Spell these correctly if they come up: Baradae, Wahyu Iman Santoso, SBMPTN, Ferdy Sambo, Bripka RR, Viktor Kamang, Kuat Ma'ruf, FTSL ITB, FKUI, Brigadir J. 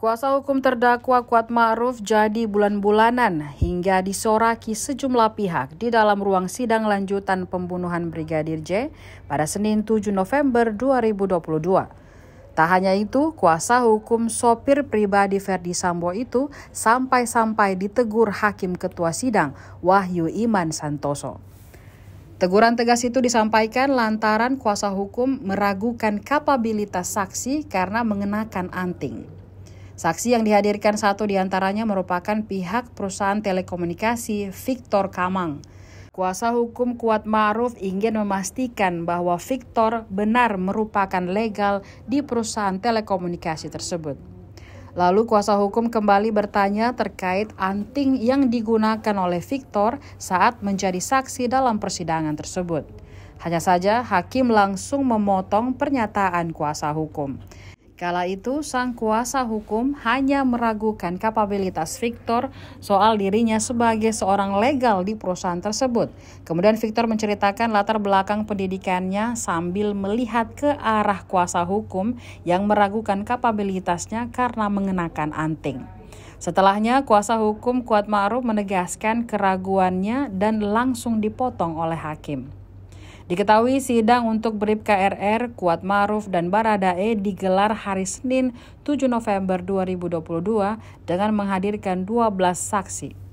Kuasa hukum terdakwa Kuat Ma'ruf jadi bulan-bulanan hingga disoraki sejumlah pihak di dalam ruang sidang lanjutan pembunuhan Brigadir J pada Senin 7 November 2022. Tak hanya itu, kuasa hukum sopir pribadi Ferdy Sambo itu sampai-sampai ditegur Hakim Ketua Sidang Wahyu Iman Santoso. Teguran tegas itu disampaikan lantaran kuasa hukum meragukan kapabilitas saksi karena mengenakan anting. Saksi yang dihadirkan satu diantaranya merupakan pihak perusahaan telekomunikasi Viktor Kamang. Kuasa hukum Kuat Ma'ruf ingin memastikan bahwa Viktor benar merupakan legal di perusahaan telekomunikasi tersebut. Lalu kuasa hukum kembali bertanya terkait anting yang digunakan oleh Viktor saat menjadi saksi dalam persidangan tersebut. Hanya saja hakim langsung memotong pernyataan kuasa hukum. Kala itu, sang kuasa hukum hanya meragukan kapabilitas Viktor soal dirinya sebagai seorang legal di perusahaan tersebut. Kemudian Viktor menceritakan latar belakang pendidikannya sambil melihat ke arah kuasa hukum yang meragukan kapabilitasnya karena mengenakan anting. Setelahnya, kuasa hukum Kuat Ma'ruf menegaskan keraguannya dan langsung dipotong oleh hakim. Diketahui sidang untuk Bripka RR, Kuat Ma'ruf, dan Baradae digelar hari Senin 7 November 2022 dengan menghadirkan 12 saksi.